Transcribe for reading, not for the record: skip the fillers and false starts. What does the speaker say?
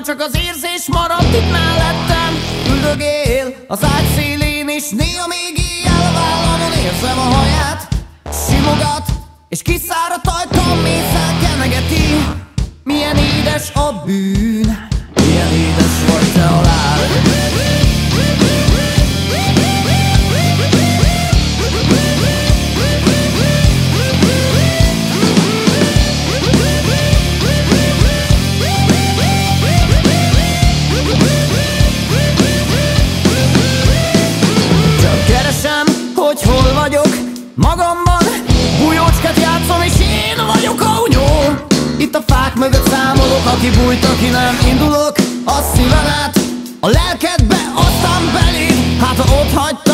Hiába csak az érzés maradt itt mellettem. Üldögél az ágy szélén, és néha még éjjel a vállamon érzem a haját. Simogat, és kiszáradt ajtam, mészát kenegeti. Milyen édes a bűn, milyen édes vagy te a láb. Hogy hol vagyok magamban, bújócskát játszom, és én vagyok a unyó. Itt a fák mögött számolok, aki bújt, aki nem. Indulok a szíven át, a lelkedbe, aztán beléd. Hát ha ott hagytad